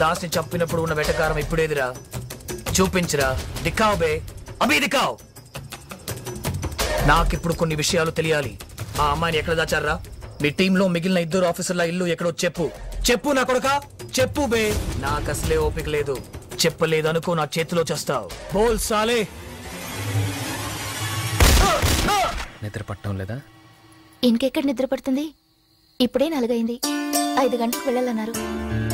दास ने चंपिनप्पुडु उन्न वेटकारं इप्पुडेदिरा चूपिंचरा दिखाओ बे अभी दिखाओ नाकिप्पुडु कोन्नि विषयालु तेलियाली आ अम्मायिनि एक्कड दाचारा मी टीम लो मिगिलिन इद्दरु आफीसर्ल इल्लु एक्कडो चेप्पु चेप्पु ना कोडका चेप्पु बे नाकु असले ओपिक लेदु चेप्पलेदु अनुको ना चेतिलो चस्ताव बोल साले నిద్ర పట్టడం లేదా ఇంకెక్కడ నిద్ర పడుతుంది ఇప్పుడే 4 అయింది 5 గంటలకు వెళ్ళాలన్నారు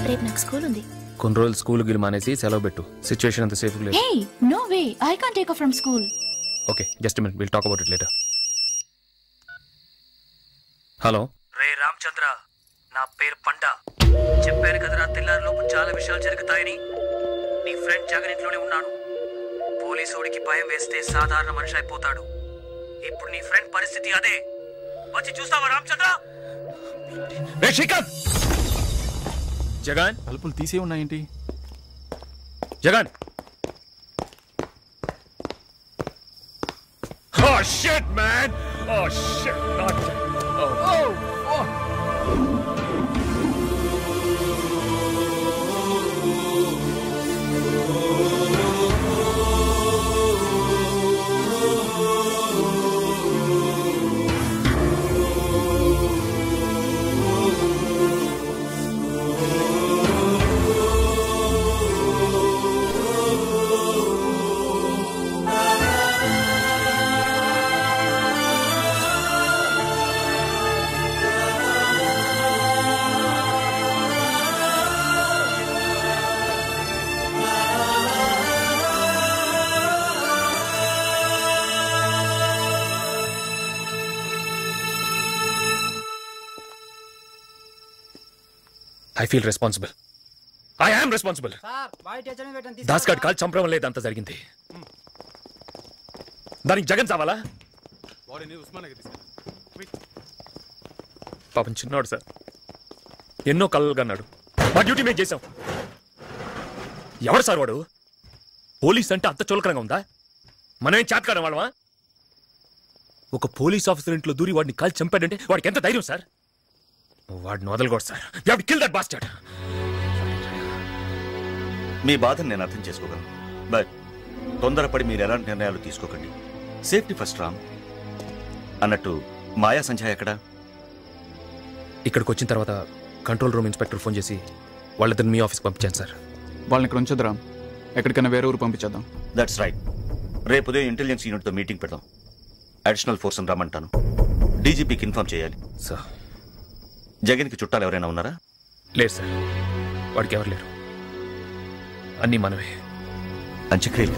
రేపు నాకు స్కూల్ ఉంది కొన్ని రోజులు స్కూల్ గిల్ మానేసి సెలవు పెట్టు సిచువేషన్ అంత సేఫ్ లేదు hey no way I can't take off from school okay just minute will talk about it later hello రే రామచంద్ర నా పేరు పండా చెప్పాను కదరా తెల్లారి లోపు చాలా విషయాలు జరుగుతాయని నీ ఫ్రెండ్ జగన్ ఇంట్లోనే ఉన్నాడు పోలీస్ ఓడికి భయం వేస్తే సాధారణ మనిషి అయిపోతాడు ఇప్పుడు నీ ఫ్రెండ్ పరిస్థితి అదే వచ్చి చూస్తావా రామచంద్ర రే శిఖర్ జగన్ అల్పులు తీసే ఉన్నా ఏంటి Jagan oh shit man oh shit not oh oh I feel responsible. I am responsible. Sir, why tension vettandi? Das gaad call champram le danta jarigindi. Daniki Jagan savala. Body ni Usman ki tisara. Quick. Papan chinnadu sir. Enno kallalu gannadu. Ma duty me chesam. Evaru sir vadu? Police ante anta cholkaranga unda? Maname chatkadam valama? Oka police officer intlo duri vadni call champadante vadiki enta dhairyam sir? మీ బాధను నేను అర్థం చేసుకోగలను but తొందరపడి మీరు ఎలాంటి నిర్ణయాలు తీసుకోకండి సేఫ్టీ ఫస్ట్ రామ్ అన్నట్టు మాయా సంజయ్ ఎక్కడ ఇక్కడికి వచ్చిన తర్వాత కంట్రోల్ రూమ్ ఇన్స్పెక్టర్ ఫోన్ చేసి వాళ్ళిద్దరిని మీ ఆఫీస్కి పంపించాను సార్ వాళ్ళని ఇక్కడ ఉంచొద్దు రామ్ ఎక్కడికైనా వేరే ఊరు పంపించేద్దాం దట్స్ రైట్ రేపు ఉదయం ఇంటెలిజెన్స్ యూనిట్తో మీటింగ్ పెడదాం అడిషనల్ ఫోర్స్ అని రమ్మంటాను డీజీపీకి ఇన్ఫార్మ్ చేయాలి సార్ జగన్ కి చుట్టాలు ఎవరైనా ఉన్నారా లేదు సార్ వాడికి ఎవరు లేరు అన్నీ మనమే అంచక్రియలు